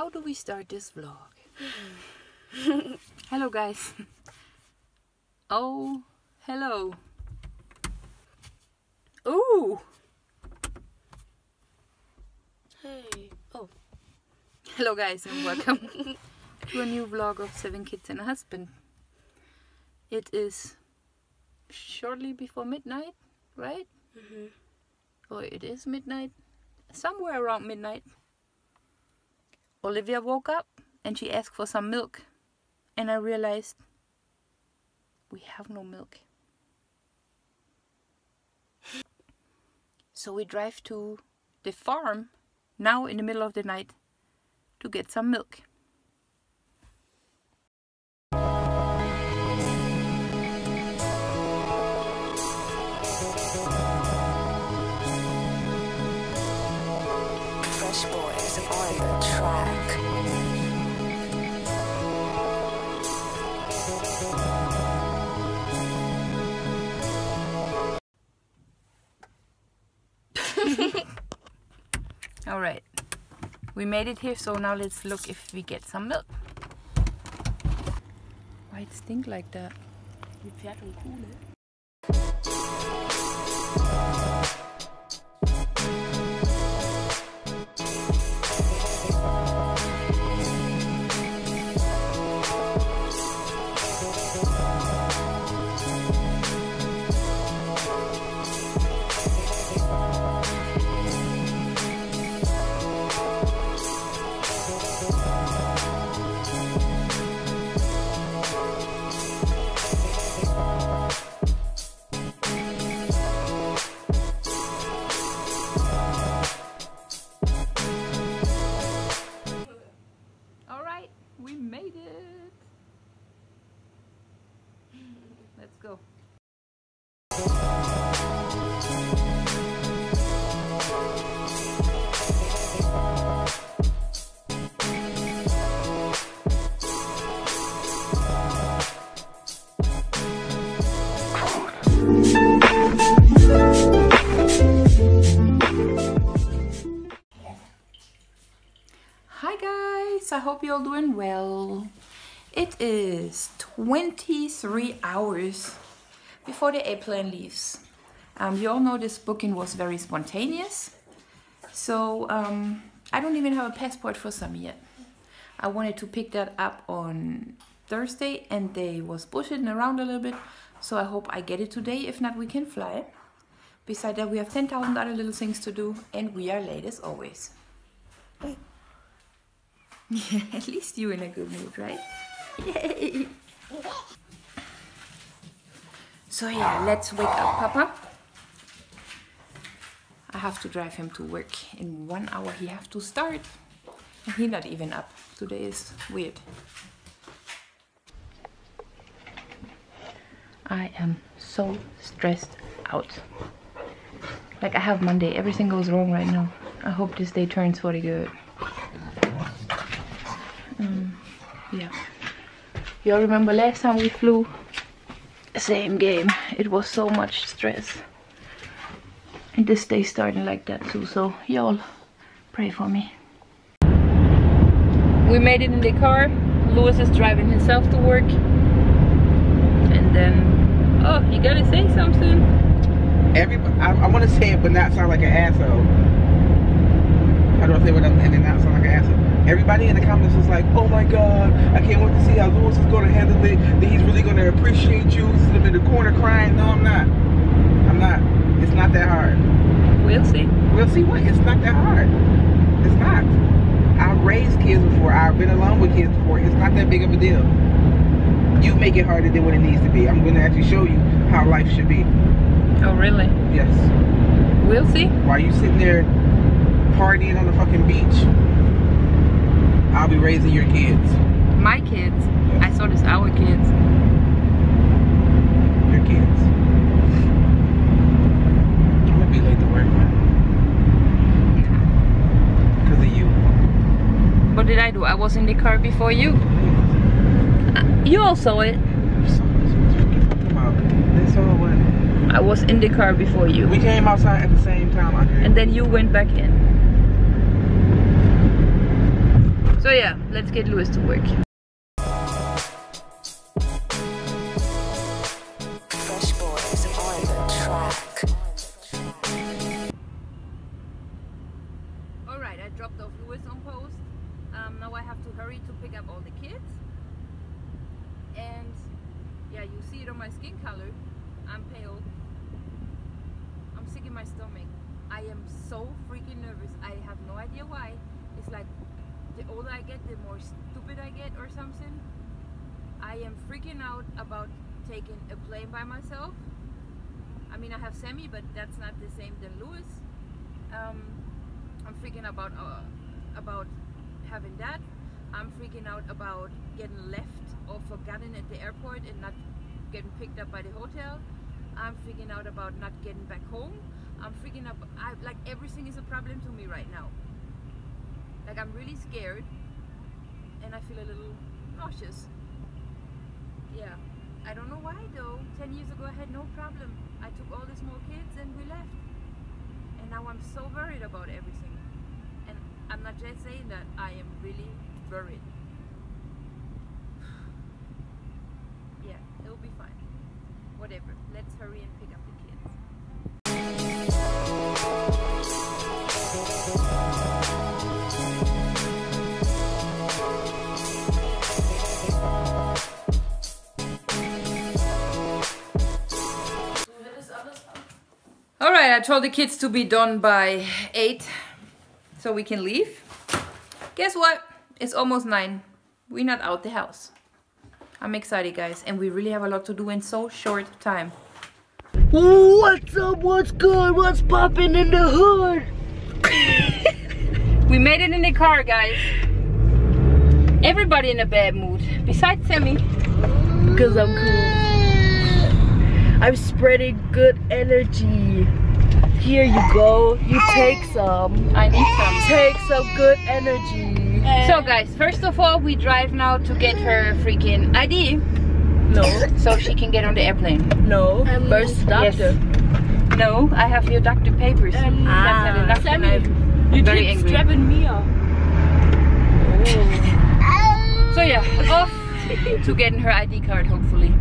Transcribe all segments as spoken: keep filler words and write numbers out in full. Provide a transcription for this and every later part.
How do we start this vlog? Mm-hmm. Hello guys. Oh, hello. Ooh. Hey. Oh. Hello guys and welcome to a new vlog of Seven Kids and a Husband. It is shortly before midnight, right? Mm-hmm. Or it is midnight. Somewhere around midnight. Olivia woke up and she asked for some milk, and I realized we have no milk. So we drive to the farm now in the middle of the night to get some milk. Alright, we made it here, so now let's look if we get some milk. Why it stink like that? Mit Pferd und Kuh, ne? I hope you're all doing well. It is twenty-three hours before the airplane leaves. Um, you all know this booking was very spontaneous, so um, I don't even have a passport for Sami yet. I wanted to pick that up on Thursday and they was bullshitting around a little bit, so I hope I get it today. If not, we can fly. Besides that, we have ten thousand other little things to do and we are late as always. Bye. Yeah, at least you're in a good mood, right? Yay! So yeah, let's wake up Papa. I have to drive him to work. In one hour he has to start. He's not even up. Today is weird. I am so stressed out. Like I have Monday. Everything goes wrong right now. I hope this day turns for the good. Yeah, you all remember last time we flew, same game, it was so much stress, and this day starting like that too, so y'all pray for me. We made it in the car. Louis is driving himself to work, and then, oh, you gotta say something. Everybody, I, I want to say it but not sound like an asshole. I don't say what I'm saying and not sound like an asshole. Everybody in the comments was like, oh my god, I can't wait to see how Louis is going to handle it, that he's really going to appreciate you, sit him in the corner crying. No, I'm not. I'm not. It's not that hard. We'll see. We'll see what? It's not that hard. It's not. I've raised kids before. I've been alone with kids before. It's not that big of a deal. You make it harder than what it needs to be. I'm going to actually show you how life should be. Oh, really? Yes. We'll see. While you sitting there partying on the fucking beach, I'll be raising your kids. My kids? Yes. I saw this, our kids. Your kids. I'm gonna be late to work, man. Because of you. What did I do? I was in the car before you. Uh, you all saw it. They saw what? I was in the car before you. We came outside at the same time. And then you went back in. So yeah, let's get Louis to work. Alright, I dropped off Louis on post. Um, now I have to hurry to pick up all the kids. And yeah, you see it on my skin color. I'm pale. I'm sick in my stomach. I am so freaking nervous. I have no idea why. It's like the older I get, the more stupid I get or something. I am freaking out about taking a plane by myself. I mean, I have Sami, but that's not the same than Louis. Um, I'm freaking out about, uh, about having that. I'm freaking out about getting left or forgotten at the airport and not getting picked up by the hotel. I'm freaking out about not getting back home. I'm freaking out. I, like, everything is a problem to me right now. Like, I'm really scared and I feel a little nauseous. Yeah, I don't know why though. ten years ago I had no problem. I took all the small kids and we left. And now I'm so worried about everything. And I'm not just saying that, I am really worried. Yeah, it'll be fine. Whatever, let's hurry and pick up the kids. All right, I told the kids to be done by eight so we can leave. Guess what? It's almost nine. We're not out the house. I'm excited, guys, and we really have a lot to do in so short time. What's up? What's good? What's poppin' in the hood? We made it in the car, guys. Everybody in a bad mood, besides Sami. Because I'm cool. I'm spreading good energy. Here you go. You take some. I need some. Take some good energy. So guys, first of all, we drive now to get her freaking I D. No. So she can get on the airplane. No. Um, First doctor. Yes. No, I have your doctor papers. Um, ah, doctor Sami, you keep strapping me up. Oh. So yeah, off to getting her I D card, hopefully.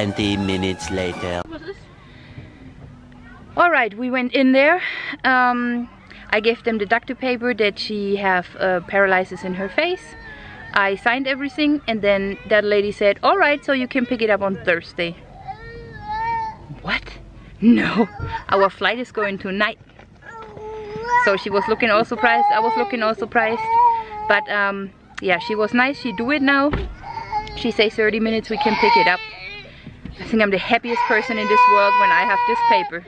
twenty minutes later. Alright, we went in there. Um, I gave them the doctor paper that she have uh, paralysis in her face. I signed everything and then that lady said, alright, so you can pick it up on Thursday. What? No, our flight is going tonight. So she was looking all surprised, I was looking all surprised. But um, yeah, she was nice, she do it now. She says thirty minutes we can pick it up. I think I'm the happiest person in this world when I have this paper.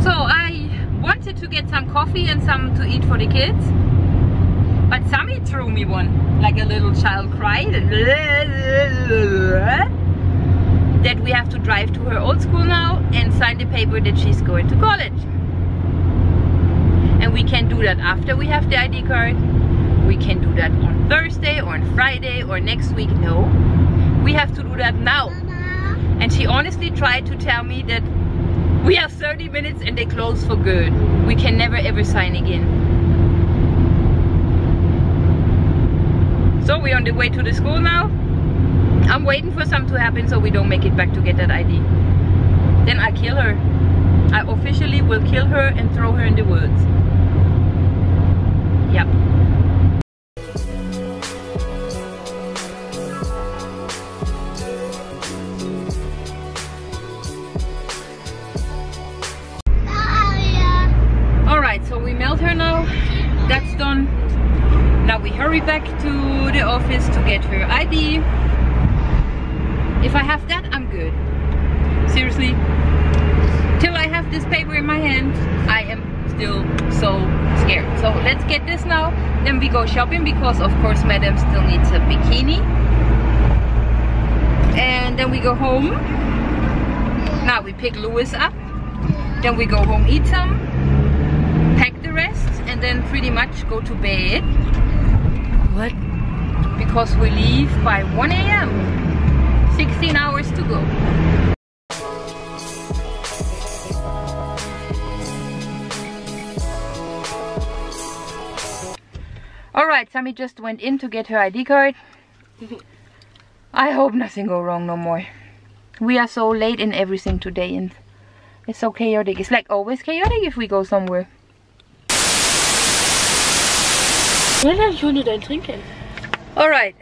So I wanted to get some coffee and some to eat for the kids, but Sami threw me one, like a little child cried. That we have to drive to her old school now and sign the paper that she's going to college. And we can do that after we have the I D card. We can do that on Thursday or on Friday or next week. No, we have to do that now. And she honestly tried to tell me that we have thirty minutes and they close for good. We can never ever sign again. So we're on the way to the school now. I'm waiting for something to happen so we don't make it back to get that I D. Then I kill her. I officially will kill her and throw her in the woods. Yep. Alright, so we mailed her now. That's done. Now we hurry back to the office to get her I D. If I have that, I'm good. Seriously, till I have this paper in my hand, I am still so scared. So let's get this now, then we go shopping, because of course madam still needs a bikini, and then we go home. Now we pick Louis up, then we go home, eat some, pack the rest, and then pretty much go to bed. What? Because we leave by one A M sixteen hours to go. Alright, Sami just went in to get her I D card. I hope nothing go wrong no more. We are so late in everything today, and it's so chaotic. It's like always chaotic if we go somewhere. Alright,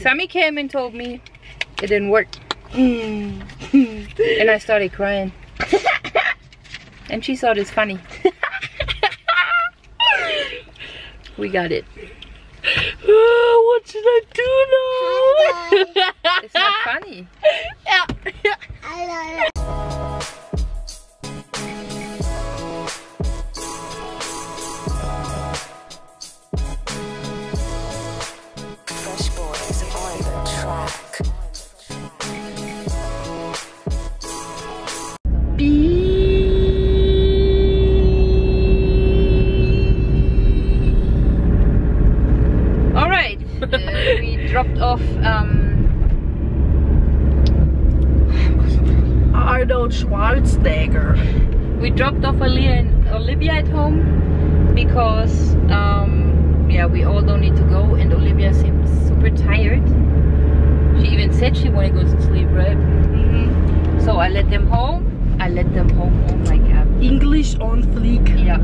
Sami came and told me it didn't work. And I started crying. And she thought it's funny. We got it. Oh, what should I do now? It's not funny. Yeah. Yeah. Dropped off um, Arnold Schwarzenegger. We dropped off Olivia at home because um, yeah, we all don't need to go, and Olivia seems super tired. She even said she wanted to go to sleep, right? Mm-hmm. So I let them home. I let them home. Oh my god. English on fleek. Yeah.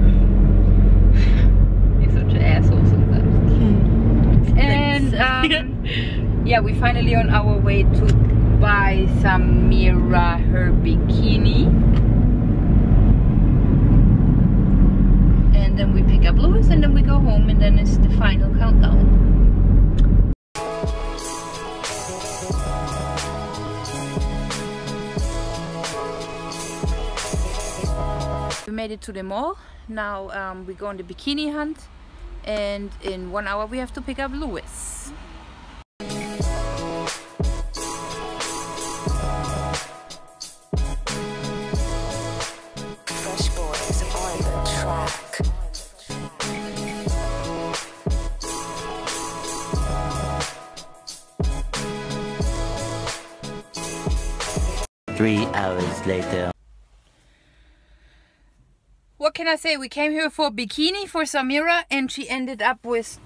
You're such an asshole sometimes. Mm. And um, yeah, we finally on our way to buy Samira her bikini, and then we pick up Louis, and then we go home, and then it's the final countdown. We made it to the mall. Now um, we go on the bikini hunt, and in one hour we have to pick up Louis. Three hours later. What can I say? We came here for a bikini for Samira, and she ended up with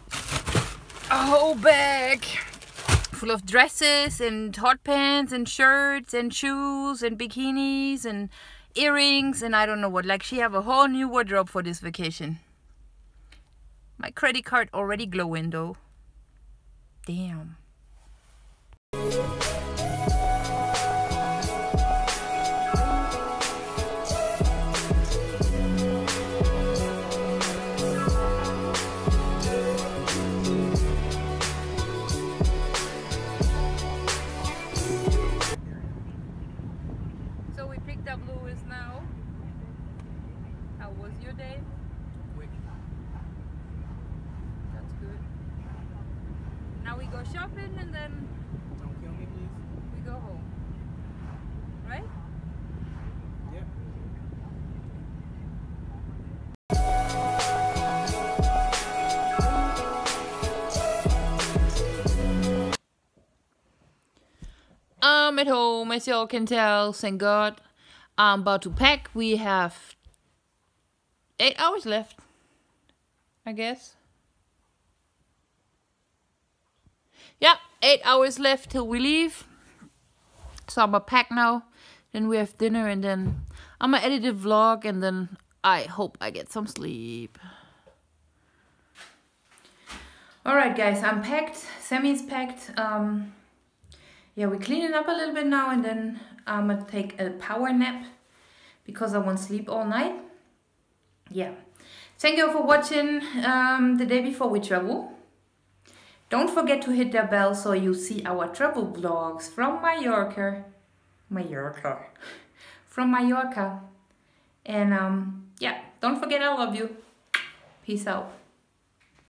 a whole bag full of dresses and hot pants and shirts and shoes and bikinis and earrings and I don't know what. Like, she have a whole new wardrobe for this vacation. My credit card already glowing though. Damn. Shopping, and then don't kill me, please. We go home, right? Yeah. I'm at home, as y'all can tell. Thank God. I'm about to pack. We have eight hours left, I guess. Yeah, eight hours left till we leave. So I'm gonna pack now. Then we have dinner, and then I'm gonna edit the vlog, and then I hope I get some sleep. Alright guys, I'm packed. Sami's packed. Um, yeah, we're cleaning up a little bit now, and then I'm gonna take a power nap because I won't sleep all night. Yeah. Thank you for watching um, the day before we travel. Don't forget to hit the bell so you see our travel vlogs from Mallorca, Mallorca, from Mallorca, and um, yeah. Don't forget I love you. Peace out.